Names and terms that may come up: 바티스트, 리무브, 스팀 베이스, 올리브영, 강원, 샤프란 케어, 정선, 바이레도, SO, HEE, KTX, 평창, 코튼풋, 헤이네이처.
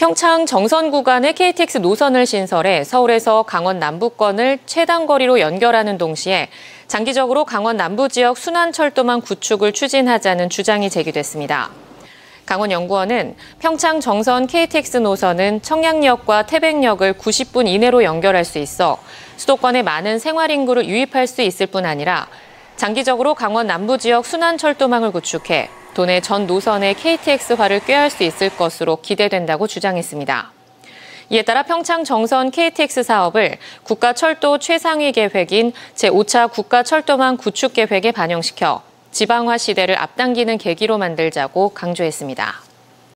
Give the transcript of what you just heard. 평창 정선 구간에 KTX 노선을 신설해 서울에서 강원 남부권을 최단거리로 연결하는 동시에 장기적으로 강원 남부 지역 순환철도망 구축을 추진하자는 주장이 제기됐습니다. 강원연구원은 평창 정선 KTX 노선은 청량역과 태백역을 90분 이내로 연결할 수 있어 수도권에 많은 생활인구를 유입할 수 있을 뿐 아니라 장기적으로 강원 남부 지역 순환철도망을 구축해 도내 전 노선의 KTX화를 꾀할 수 있을 것으로 기대된다고 주장했습니다. 이에 따라 평창 정선 KTX 사업을 국가철도 최상위 계획인 제5차 국가철도망 구축 계획에 반영시켜 지방화 시대를 앞당기는 계기로 만들자고 강조했습니다.